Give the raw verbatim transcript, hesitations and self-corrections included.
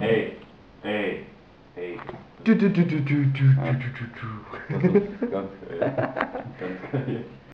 Hey, hey, hey. Du du du du du du du du du. Ganz, ganz, ganz.